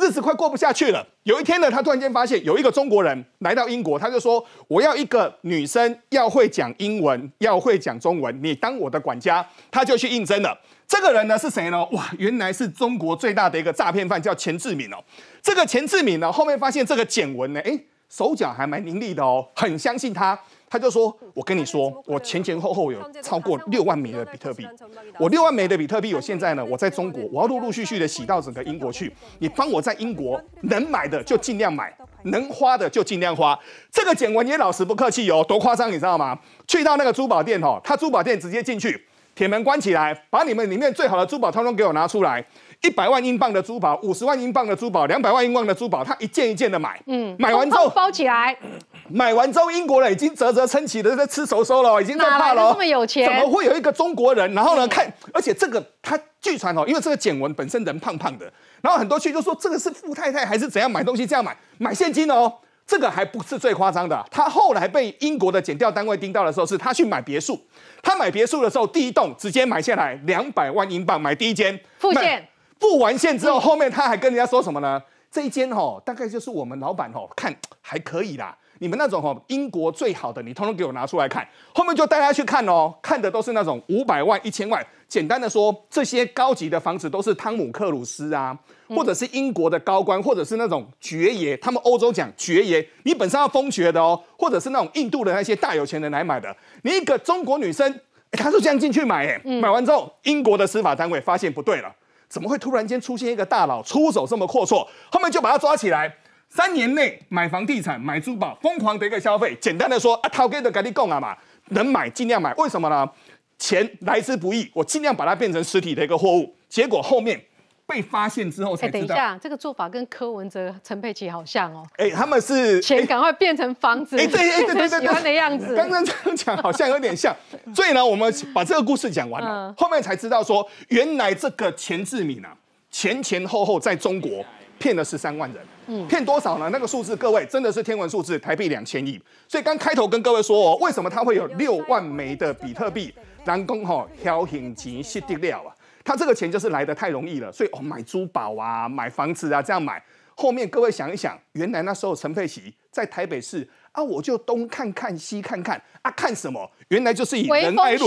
日子快过不下去了。有一天呢，她突然间发现有一个中国人来到英国，他就说：“我要一个女生，要会讲英文，要会讲中文，你当我的管家。”她就去应征了。这个人呢是谁呢？哇，原来是中国最大的一个诈骗犯，叫钱志敏哦。这个钱志敏呢，后面发现这个简文呢，手脚还蛮伶俐的哦，很相信他。他就说：“我跟你说，我前后有超过6万枚的比特币，我6万枚的比特币，我现在呢，我在中国，我要陆续的洗到整个英国去。你帮我在英国能买的就尽量买，能花的就尽量花。”这个简文也老实不客气哦，多夸张你知道吗？去到那个珠宝店哦，他珠宝店直接进去。铁门关起来，把你们里面最好的珠宝通通给我拿出来，100万英镑的珠宝，50万英镑的珠宝，200万英镑的珠宝，他一件一件的买，买完之后包起来，买完之后英国人已经啧啧称奇的在吃手手了，已经在怕了，哪来的这么有钱？怎么会有一个中国人？然后呢，看，而且这个他据传哦，因为这个简文本身人胖胖的，然后很多去就说这个是富太太还是怎样买东西这样买现金哦。这个还不是最夸张的，他后来被英国的检调单位盯到的时候，是他去买别墅。他买别墅的时候，第一栋直接买下来200万英镑买第一间，付完现之后，后面他还跟人家说什么呢？这一间大概就是我们老板看还可以啦，你们那种哦，英国最好的，你通通给我拿出来看。后面就带他去看哦，看的都是那种500万、1000万。简单的说，这些高级的房子都是汤姆克鲁斯啊，或者是英国的高官，或者是那种爵爷。他们欧洲讲爵爷，你本身要封爵的哦，或者是那种印度的那些大有钱人来买的。你一个中国女生，她就这样进去买，买完之后，英国的司法单位发现不对了。 怎么会突然间出现一个大佬出手这么阔绰？后面就把他抓起来，3年内买房地产、买珠宝，疯狂的一个消费。简单的说，啊，头家就跟你讲啊嘛，能买尽量买。为什么呢？钱来之不易，我尽量把它变成实体的一个货物。结果后面被发现之后才知道。等一下，这个做法跟柯文哲、陈佩琪好像哦。他们是钱赶快变成房子，对，喜欢的样子。刚刚这样讲好像有点像。所以呢，我们把这个故事讲完了，后面才知道说，原来这个钱志敏啊，前后在中国骗了13万人，骗多少呢？那个数字，各位真的是天文数字，台币2000亿。所以刚开头跟各位说哦，为什么他会有6万枚的比特币？人讲吼，挑行情失得了啊。 他这个钱就是来得太容易了，所以哦，买珠宝啊，买房子啊，这样买。后面各位想一想，原来那时候陈佩琪在台北市啊，我就东看看西看看啊，看什么？原来就是以仁爱路，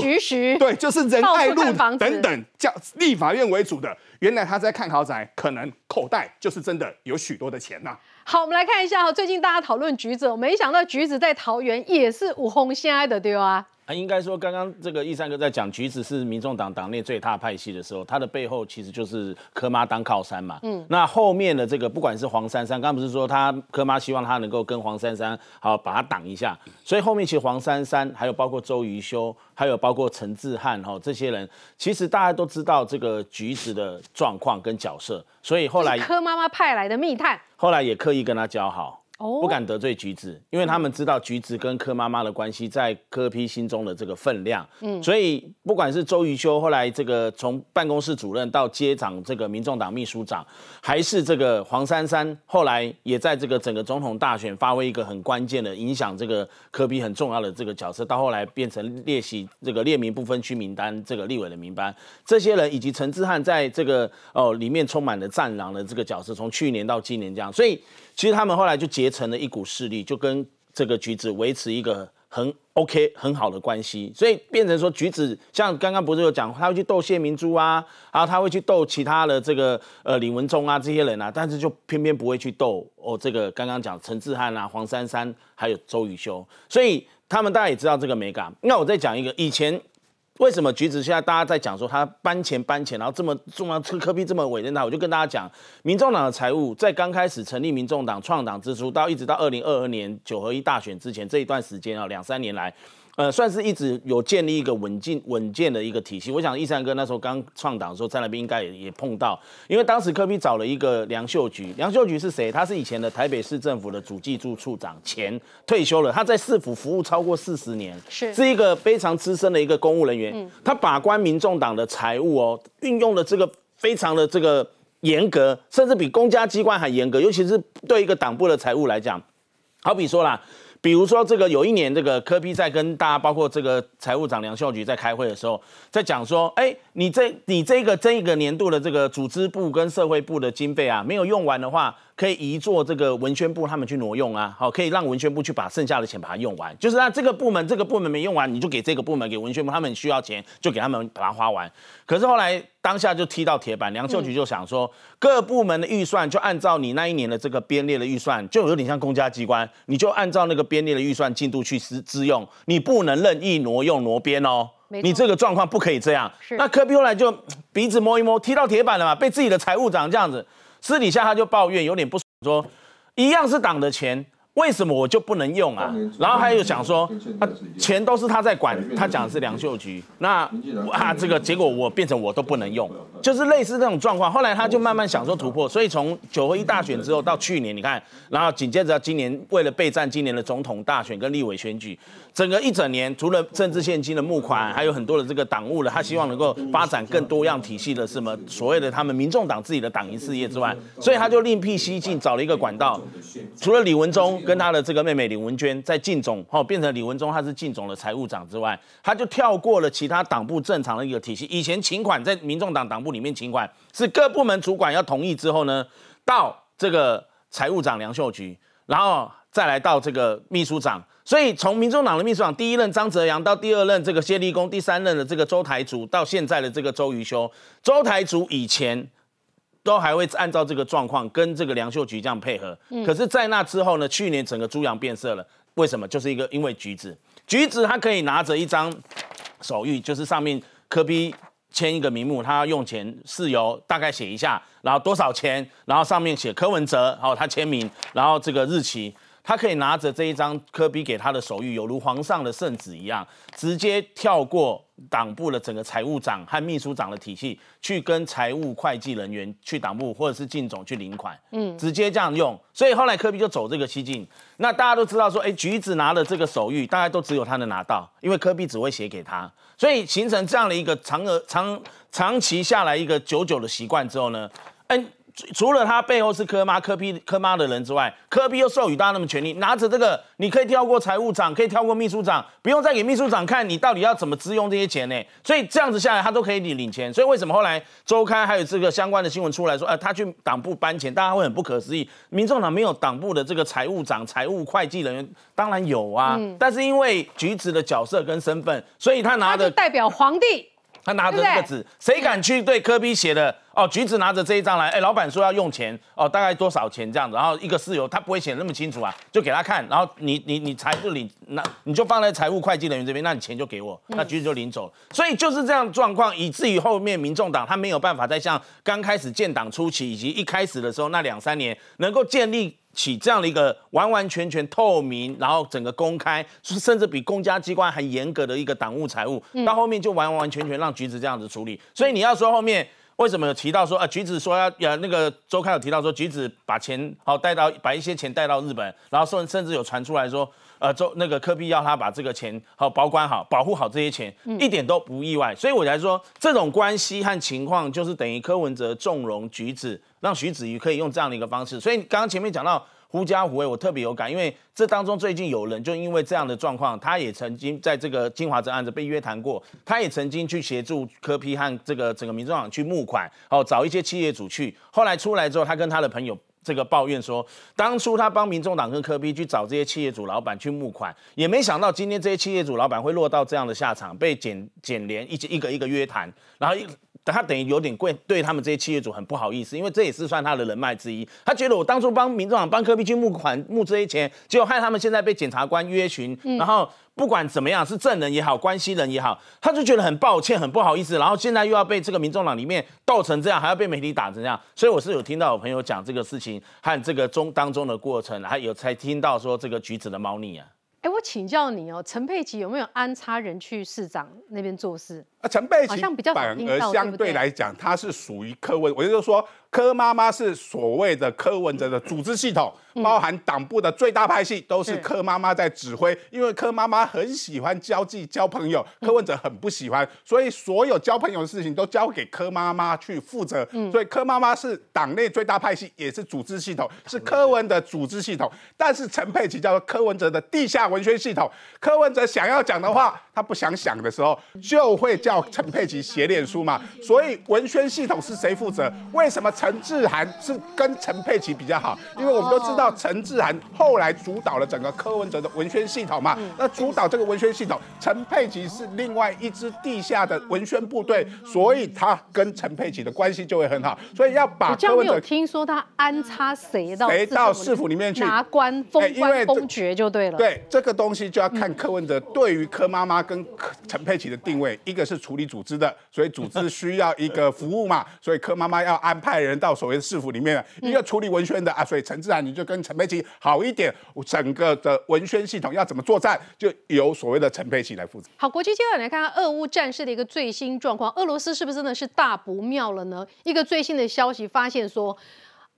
对，就是仁爱路等等，叫立法院为主的。原来他在看豪宅，可能口袋就是真的有许多的钱呐、啊。 好，我们来看一下哈，最近大家讨论橘子，我没想到橘子在桃园也是有风声的，对啊。应该说刚刚这个奕善哥在讲橘子是民众党党内最大派系的时候，他的背后其实就是柯妈当靠山嘛。那后面的这个不管是黄珊珊，刚不是说他柯妈希望他能够跟黄珊珊好把他挡一下，所以后面其实黄珊珊还有包括周瑜修，还有包括陈志汉哈这些人，其实大家都知道这个橘子的状况跟角色，所以后来柯妈妈派来的密探。 后来也刻意跟他交好，不敢得罪橘子，因为他们知道橘子跟柯妈妈的关系在柯 P 心中的这个分量，所以不管是周瑜修后来这个从办公室主任到接掌这个民众党秘书长，还是这个黄珊珊后来也在这个整个总统大选发挥一个很关键的影响，这个柯 P 很重要的这个角色，到后来变成列席这个列明不分区名单这个立委的名单，这些人以及陈志汉在这个里面充满了战狼的这个角色，从去年到今年这样。 所以，其实他们后来就结成了一股势力，就跟这个橘子维持一个很 OK 很好的关系。所以变成说，橘子像刚刚不是有讲，他会去斗谢明珠啊，然后他会去斗其他的这个李文忠啊这些人啊，但是就偏偏不会去斗这个刚刚讲陈志汉啊、黄珊珊还有周瑜修。所以他们大家也知道这个美感。那我再讲一个以前。 为什么橘子现在大家在讲说他搬钱，然后这么重要，柯 P 这么委任他？我就跟大家讲，民众党的财务在刚开始成立民众党创党之初，到一直到2022年9合1大选之前这一段时间啊，2、3年来，算是一直有建立一个稳健的一个体系。我想奕善哥那时候刚创党的时候，在那边应该也碰到，因为当时柯 P 找了一个梁秀菊，梁秀菊是谁？他是以前的台北市政府的主计处处长，前退休了，他在市府服务超过40年，是一个非常资深的一个公务人员。 他把关民众党的财务哦，运用的这个非常的这个严格，甚至比公家机关还严格，尤其是对一个党部的财务来讲，好比说啦。 比如说，这个有一年，这个柯 P 在跟大家，包括这个财务长梁秀菊在开会的时候，在讲说，你这个年度的这个组织部跟社会部的经费啊，没有用完的话，可以移做这个文宣部他们去挪用啊，好，可以让文宣部去把剩下的钱把它用完，就是让这个部门没用完，你就给这个部门给文宣部，他们需要钱就给他们把它花完。可是后来当下就踢到铁板，梁秀菊就想说，各部门的预算就按照你那一年的这个编列的预算，就有点像公家机关，你就按照那个。 编列的预算进度去支用，你不能任意挪用挪编哦，你这个状况不可以这样。那柯 P 后来就鼻子摸一摸，踢到铁板了嘛，被自己的财务长这样子，私底下他就抱怨，有点不爽，说一样是党的钱，为什么我就不能用啊？然后还有想说，钱都是他在管，他讲的是梁秀菊，那这个结果我变成我都不能用，就是类似这种状况。后来他就慢慢想说突破，所以从9合1大选之后到去年，你看。 然后紧接着今年为了备战今年的总统大选跟立委选举，整个一整年除了政治现金的募款，还有很多的这个党务了，他希望能够发展更多样体系的什么所谓的他们民众党自己的党营事业之外，所以他就另辟蹊径找了一个管道，除了李文忠跟他的这个妹妹李文娟在靳总变成李文忠他是靳总的财务长之外，他就跳过了其他党部正常的一个体系。以前请款在民众党党部里面请款是各部门主管要同意之后呢，到这个。 财务长梁秀菊，然后再来到这个秘书长。所以从民众党的秘书长第一任张泽阳到第二任这个谢立功，第三任的这个周台竹，到现在的这个周榆修，周台竹以前都还会按照这个状况跟这个梁秀菊这样配合，可是，在那之后呢，去年整个猪羊变色了，为什么？就是因为橘子他可以拿着一张手谕，就是上面柯 P 签一个名目，他要用钱事由大概写一下，然后多少钱，然后上面写柯文哲，然后他签名，然后这个日期。他可以拿着这一张柯 P 给他的手谕，有如皇上的圣旨一样，直接跳过党部的整个财务长和秘书长的体系，去跟财务会计人员去党部或者是进总去领款，直接这样用。所以后来柯 P 就走这个西径。那大家都知道说，橘子拿了这个手谕，大概都只有他能拿到，因为柯 P 只会写给他，所以形成这样的一个长期下来一个久的习惯之后呢，除了他背后是柯妈的人之外，柯 P 又授予大家那么权利，拿着这个，你可以跳过财务长，可以跳过秘书长，不用再给秘书长看你到底要怎么支用这些钱呢？所以这样子下来，他都可以领钱。所以为什么后来周刊还有这个相关的新闻出来说，他去党部搬钱，大家会很不可思议。民众党没有党部的这个财务长、财务会计人员，当然有啊，但是因为橘子的角色跟身份，所以他拿的代表皇帝。他拿着这个纸，谁敢去对柯 P 写的哦？橘子拿着这一张来，老板说要用钱哦，大概多少钱这样子？然后一个事由他不会写那么清楚啊，就给他看，然后你财就领，那你就放在财务会计人员这边，那你钱就给我，那橘子就领走了。所以就是这样的状况，以至于后面民众党他没有办法再像刚开始建党初期以及一开始的时候那2、3年能够建立起这样的一个完全透明，然后整个公开，甚至比公家机关还严格的一个党务财务，到后面就完全让橘子这样子处理。所以你要说后面为什么有提到说橘子说要那个周刊有提到说橘子把钱把一些钱带到日本，然后甚至有传出来说那个柯 P 要他把这个钱保管好、保护好这些钱，一点都不意外。所以我才说这种关系和情况就是等于柯文哲纵容橘子。让徐子瑜可以用这样的一个方式，所以刚刚前面讲到狐假虎威，我特别有感，因为这当中最近有人就因为这样的状况，他也曾经在这个金华镇案子被约谈过，他也曾经去协助柯 P 和这个整个民众党去募款，找一些企业主去，后来出来之后，他跟他的朋友这个抱怨说，当初他帮民众党跟柯 P 去找这些企业主老板去募款，也没想到今天这些企业主老板会落到这样的下场，被检联一个约谈，然后他等于有点对他们这些企业主很不好意思，因为这也是算他的人脉之一。他觉得我当初帮民众党、帮柯 P 去募款、募这些钱，结果害他们现在被检察官约询，然后不管怎么样，是证人也好，关系人也好，他就觉得很抱歉、很不好意思，然后现在又要被这个民众党里面斗成这样，还要被媒体打成这样。所以我是有听到我朋友讲这个事情和这个当中的过程，还有才听到说这个橘子的猫腻啊。我请教你哦，陈佩琪有没有安插人去市长那边做事？陈佩琪反而相对来讲，他是属于柯文，我就是说，柯妈妈是所谓的柯文哲的组织系统，包含党部的最大派系都是柯妈妈在指挥，因为柯妈妈很喜欢交际交朋友，柯文哲很不喜欢，所以所有交朋友的事情都交给柯妈妈去负责，所以柯妈妈是党内最大派系，也是组织系统，是柯文的组织系统，但是陈佩琪叫做柯文哲的地下文宣系统，柯文哲想要讲的话，他不想想的时候就会叫陈佩琪写脸书嘛，所以文宣系统是谁负责？为什么陈志涵是跟陈佩琪比较好？因为我们都知道陈志涵后来主导了整个柯文哲的文宣系统嘛，那主导这个文宣系统，陈佩琪是另外一支地下的文宣部队，所以他跟陈佩琪的关系就会很好，所以要把柯文哲听说他安插谁到市府里面去拿官封官封爵就对了，对这个东西就要看柯文哲对于柯妈妈跟陈佩琪的定位，一个是处理组织的，所以组织需要一个服务嘛，所以柯妈妈要安排人到所谓的市府里面了，一个处理文宣的啊，所以陈志涵你就跟陈佩琪好一点，整个的文宣系统要怎么作战，就由所谓的陈佩琪来负责。好，国际阶段来看俄乌战事的一个最新状况，俄罗斯是不是真的是大不妙了呢？一个最新的消息发现说，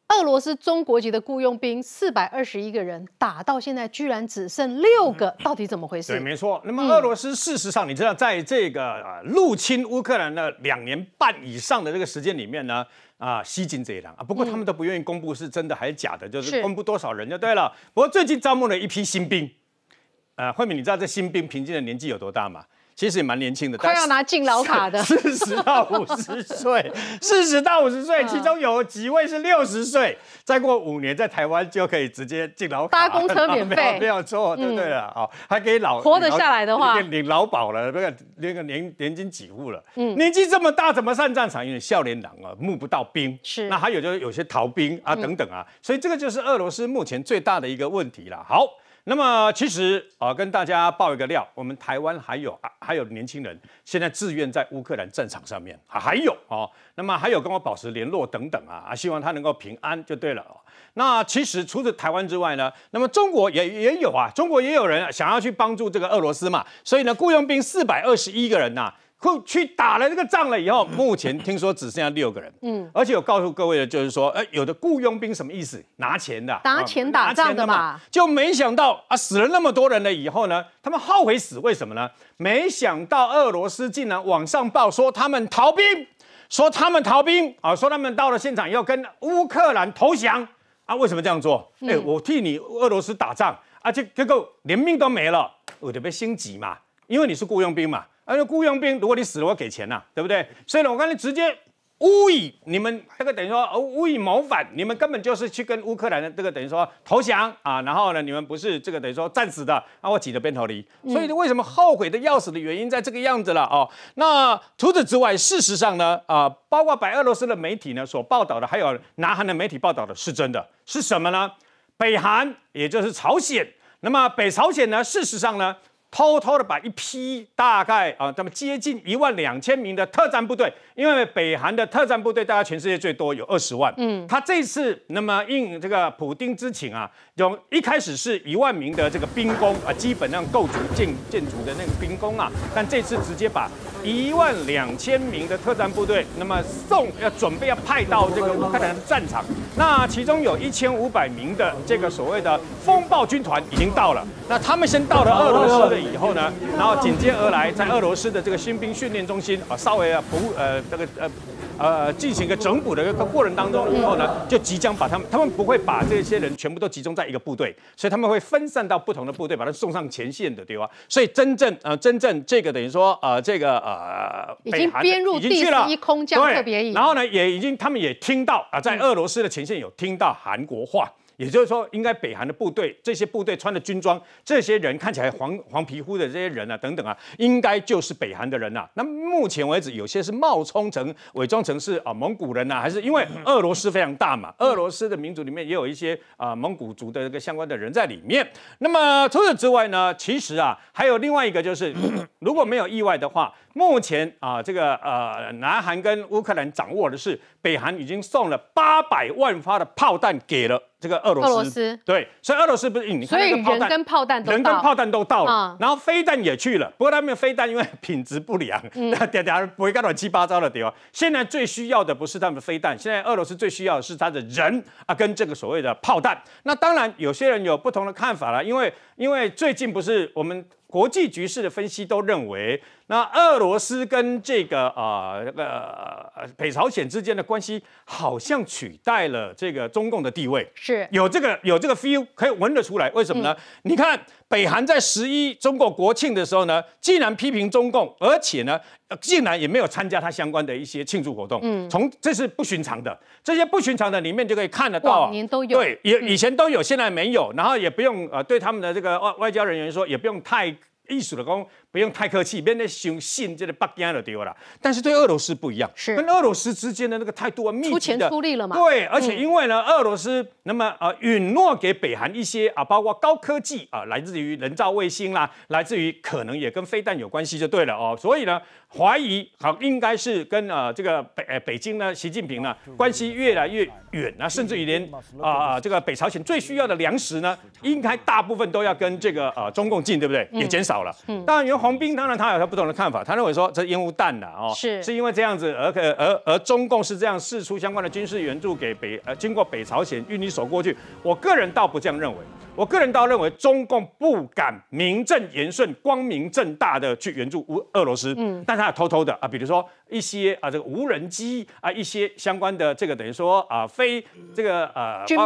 俄罗斯中国籍的雇佣兵421个人打到现在，居然只剩6个，到底怎么回事？对，没错。那么俄罗斯事实上，你知道，在这个入侵乌克兰的2年半以上的这个时间里面呢，西进这一档啊，不过他们都不愿意公布是真的还是假的，就是公布多少人就对了。不过最近招募了一批新兵，慧敏，你知道这新兵平均的年纪有多大吗？其实也蛮年轻的，快要拿敬老卡的，40到50岁，40到50岁，其中有几位是60岁，再过5年在台湾就可以直接敬老卡，搭公车免费，没有错，对不对了？哦，还可以活得下来的话，领劳保了，那个年金几户了，年纪这么大怎么上战场？因为少年郎啊，募不到兵，是，那还有就是有些逃兵啊等等啊，所以这个就是俄罗斯目前最大的一个问题啦。好。 那么其实啊，跟大家爆一个料，我们台湾还有年轻人现在自愿在乌克兰战场上面，还有哦，那么还有跟我保持联络等等啊，希望他能够平安就对了哦。那其实除了台湾之外呢，那么中国也有啊，中国也有人想要去帮助这个俄罗斯嘛，所以呢，雇佣兵421个人呐。 去打了这个仗了以后，目前听说只剩下6个人。嗯，而且我告诉各位的就是说，有的雇佣兵什么意思？拿钱的，拿钱打仗的嘛。就没想到啊，死了那么多人了以后呢，他们后悔死，为什么呢？没想到俄罗斯竟然往上报说他们逃兵，啊，说他们到了现场以后跟乌克兰投降啊，为什么这样做？我替你俄罗斯打仗，啊，结果连命都没了，我就被升级嘛，因为你是雇佣兵嘛。 而且雇佣兵，如果你死了，我给钱呐、啊，对不对？所以呢，我刚才直接诬以你们这个等于说诬以谋反，你们根本就是去跟乌克兰的这个等于说投降啊，然后呢，你们不是这个等于说战死的，啊，我挤得边头离。所以为什么后悔的要死的原因在这个样子了哦。那除此之外，事实上呢，包括白俄罗斯的媒体呢所报道的，还有南韩的媒体报道的是真的，是什么呢？北韩也就是朝鲜，那么北朝鲜呢，事实上呢。 偷偷的把一批大概啊，那么接近12000名的特战部队，因为北韩的特战部队大概全世界最多有20万，他这次那么应这个普丁之请啊，从一开始是1万名的这个兵工啊，基本上构筑建筑的那个兵工啊，但这次直接把12000名的特战部队，那么准备要派到这个乌克兰的战场，那其中有1500名的这个所谓的风暴军团已经到了，那他们先到了俄罗斯的。 以后呢，然后紧接而来，在俄罗斯的这个新兵训练中心啊，稍微啊进行一个整补的一个过程当中以后呢，就即将把他们不会把这些人全部都集中在一个部队，所以他们会分散到不同的部队，把他送上前线的地方。所以真正这个等于说已经编入第11空降特别营，然后呢他们也听到啊，在俄罗斯的前线有听到韩国话。 也就是说，应该北韩的部队，这些部队穿的军装，这些人看起来黄皮肤的这些人啊，等等啊，应该就是北韩的人啊。那目前为止，有些是冒充成、伪装成是啊蒙古人啊，还是因为俄罗斯非常大嘛，俄罗斯的民族里面也有一些蒙古族的这个相关的人在里面。那么除此之外呢，其实啊，还有另外一个就是，如果没有意外的话，目前啊这个南韩跟乌克兰掌握的是北韩已经送了800万发的炮弹给了。 这个俄罗斯对，所以俄罗斯不是，你看那个炮弹，所以人跟炮弹都到了，然后飞弹也去了。不过他们飞弹因为品质不良，点不会干乱七八糟的地方。现在最需要的不是他们飞弹，现在俄罗斯最需要的是他的人啊，跟这个所谓的炮弹。那当然有些人有不同的看法了，因为最近不是我们。 国际局势的分析都认为，那俄罗斯跟这个北朝鲜之间的关系好像取代了这个中共的地位，是有这个 feel 可以闻得出来。为什么呢？你看北韩在11中国国庆的时候呢，竟然批评中共，而且呢，竟然也没有参加他相关的一些庆祝活动。从这是不寻常的，这些不寻常的里面就可以看得到，往年都有，对，以前都有，现在没有，然后也不用对他们的这个外交人员说，也不用太。 意思就讲，不用太客气，免得伤心这个北京就对了。但是对俄罗斯不一样，是跟俄罗斯之间的那个态度啊，密切的出钱出力了嘛？对，而且因为呢，俄罗斯那么允诺给北韩一些啊，包括高科技啊，来自于人造卫星啦，来自于可能也跟飞弹有关系就对了哦。所以呢，怀疑好应该是跟这个北京呢，习近平呢关系越来越远啊，甚至于连这个北朝鲜最需要的粮食呢，应该大部分都要跟这个中共进，对不对？也减少。 好了，当然袁宏斌当然他有他不同的看法，他认为说这烟雾弹呐，哦，是因为这样子而中共是这样释出相关的军事援助给经过北朝鲜运一手过去，我个人倒不这样认为，我个人倒认为中共不敢名正言顺、光明正大的去援助俄罗斯，但他偷偷的啊，比如说一些这个无人机啊，一些相关的这个等于说非这个军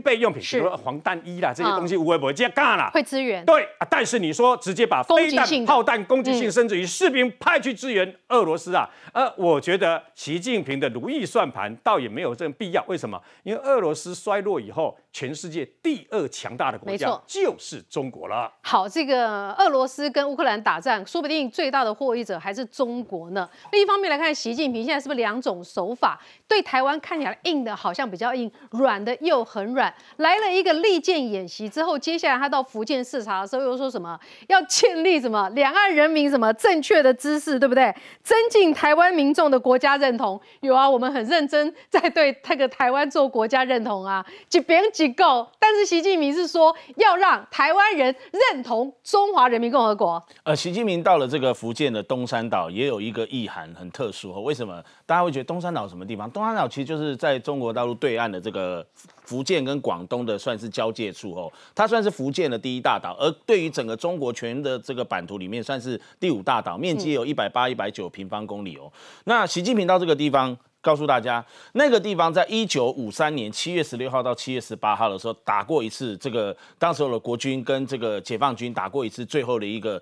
备用品，比如说防弹衣啦这些东西，我不会这样干啦，会支援，对啊，但是你说。直接把飞弹、炮弹攻击性甚至于士兵派去支援俄罗斯啊。我觉得习近平的如意算盘倒也没有这个必要。为什么？因为俄罗斯衰落以后，全世界第2强大的国家就是中国了。好，这个俄罗斯跟乌克兰打仗，说不定最大的获益者还是中国呢。另一方面来看，习近平现在是不是2种手法？对台湾看起来硬的好像比较硬，软的又很软。来了一个利剑演习之后，接下来他到福建视察的时候又说什么要建立什么两岸人民什么正确的知识，对不对？增进台湾民众的国家认同。有啊，我们很认真在对这个台湾做国家认同啊，几边几够。但是习近平是说要让台湾人认同中华人民共和国。习近平到了这个福建的东山岛，也有一个意涵很特殊。为什么大家会觉得东山岛什么地方？东山岛其实就是在中国大陆对岸的这个福建跟广东的算是交界处哦，它算是福建的第一大岛，而对于整个中国全的这个版图里面算是第5大岛，面积有180、190平方公里哦。那习近平到这个地方，告诉大家，那个地方在1953年7月16号到7月18号的时候打过一次，这个当时的国军跟这个解放军打过一次最后的一个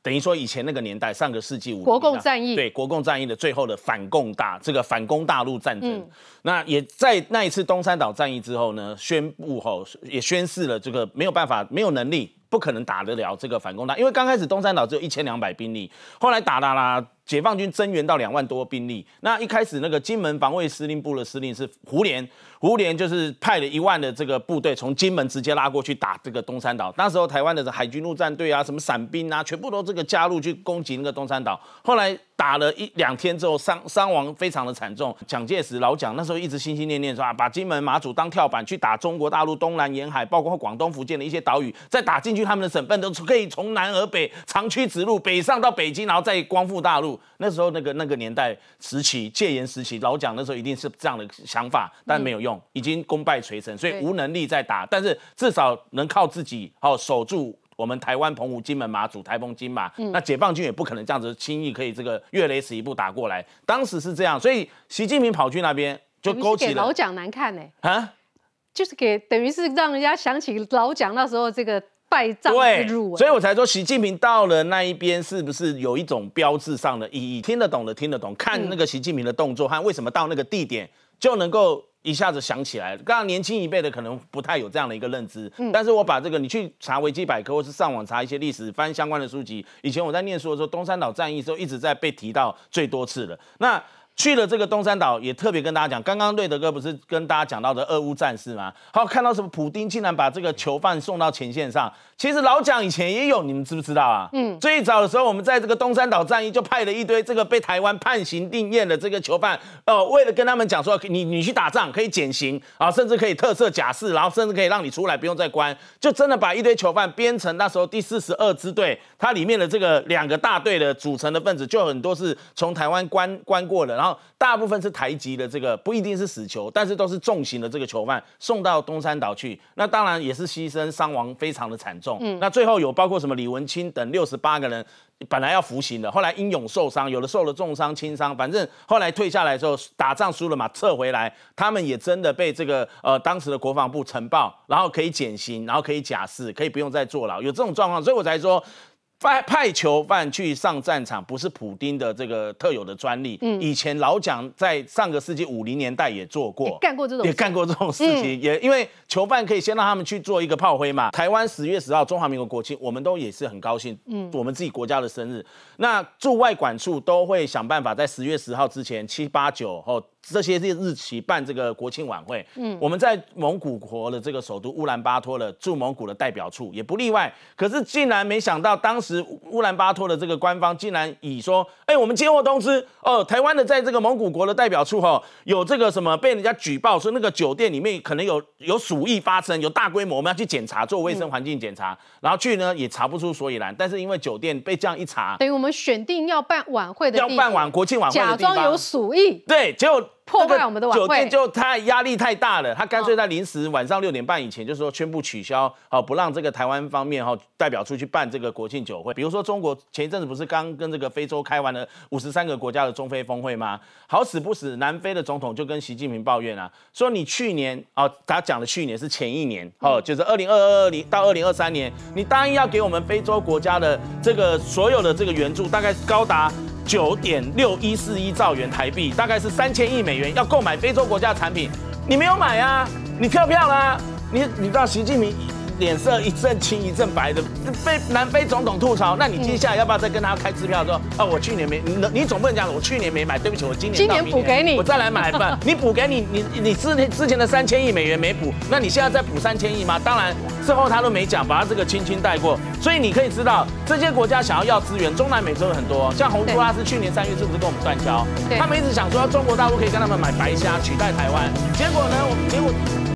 等于说以前那个年代上个世纪50年代国共战役，对国共战役的最后的反攻大陆战争。那也在那一次东山岛战役之后呢，宣布后也宣示了这个没有办法，没有能力。不可能打得了这个反攻大，因为刚开始东山岛只有1200兵力，后来打，解放军增援到2万多兵力。那一开始那个金门防卫司令部的司令是胡琏就是派了1万的这个部队从金门直接拉过去打这个东山岛。那时候台湾的海军陆战队啊，什么伞兵啊，全部都这个加入去攻击那个东山岛。后来打了1、2天之后，伤亡非常的惨重。蒋介石老蒋那时候一直心心念念说啊，把金门马祖当跳板去打中国大陆东南沿海，包括广东、福建的一些岛屿，再打进去他们的省份，都可以从南而北长驱直入，北上到北京，然后再光复大陆。那时候那个年代时期，戒严时期，老蒋那时候一定是这样的想法，但没有用，已经功败垂成，所以无能力再打，但是至少能靠自己守住我们台湾澎湖、金门、马祖、台澎金马。那解放军也不可能这样子轻易可以这个越雷池一步打过来，当时是这样，所以习近平跑去那边就勾起了老蒋难看就是等于是让人家想起老蒋那时候这个。败仗之辱，所以我才说习近平到了那一边是不是有一种标志上的意义？听得懂，看那个习近平的动作和为什么到那个地点就能够一下子想起来。当然年轻一辈的可能不太有这样的一个认知，但是我把这个你去查维基百科或是上网查一些历史，翻相关的书籍。以前我在念书的时候，东山岛战役的时候一直在被提到最多次了。那去了这个东山岛，也特别跟大家讲，刚刚瑞德哥不是跟大家讲到的俄乌战事吗？好，看到什么普丁竟然把这个囚犯送到前线上，其实老蒋以前也有，你们知不知道啊？最早的时候，我们在这个东山岛战役就派了一堆这个被台湾判刑定谳的这个囚犯，为了跟他们讲说，你去打仗可以减刑啊，甚至可以特赦假释，然后甚至可以让你出来不用再关，就真的把一堆囚犯编成那时候第42支队，它里面的这个2个大队的组成的分子，就很多是从台湾关过的，然后大部分是台籍的，这个不一定是死囚，但是都是重刑的这个囚犯送到东山岛去，那当然也是牺牲伤亡非常的惨重。那最后有包括什么李文清等68个人本来要服刑的，后来英勇受伤，有的受了重伤、轻伤，反正后来退下来之后，打仗输了嘛，撤回来，他们也真的被这个当时的国防部呈报，然后可以减刑，然后可以假释，可以不用再坐牢，有这种状况，所以我才说。派囚犯去上战场不是普丁的这个特有的专利，以前老蒋在上个世纪50年代也做过，也干过这种事情，也因为囚犯可以先让他们去做一个炮灰嘛。台湾10月10号中华民国国庆，我们都也是很高兴，我们自己国家的生日，那驻外管处都会想办法在10月10号之前7、8、9后。这些日期办这个国庆晚会，我们在蒙古国的这个首都乌兰巴托的驻蒙古的代表处也不例外。可是竟然没想到，当时乌兰巴托的这个官方竟然以说，我们接获通知，台湾的在这个蒙古国的代表处有这个什么被人家举报说那个酒店里面可能有鼠疫发生，有大规模，我们要去检查，做卫生环境检查，然后去呢也查不出所以然。但是因为酒店被这样一查，等于我们选定要办晚会的地方，要办国庆晚会的地方，假装有鼠疫，对，结果。破坏我们的晚会。酒店就太压力太大了，他干脆在临时晚上6点半以前，就是说宣布取消，好不让这个台湾方面哈代表出去办这个国庆酒会。比如说中国前一阵子不是刚跟这个非洲开完了53个国家的中非峰会吗？好死不死，南非的总统就跟习近平抱怨啊，说你去年啊，他讲的去年是前一年，哦，就是2022年到2023年，你答应要给我们非洲国家的这个所有的这个援助，大概高达。 9.6141兆元台币，大概是3000亿美元，要购买非洲国家的产品，你没有买啊，你跳票啦，你知道习近平脸色一阵青一阵白的，被南非总统吐槽，那你接下来要不要再跟他开支票说，啊，我去年没，你总不能讲我去年没买，对不起，我今年补给你，我再来买吧，你补给你之前的3000亿美元没补，那你现在再补3000亿吗？当然。 事后他都没讲，把他这个轻轻带过，所以你可以知道这些国家想要资源，中南美洲有很多，像洪都拉斯去年3月是不是跟我们断交？他们一直想说中国大陆可以跟他们买白虾取代台湾，结果呢，我们结果。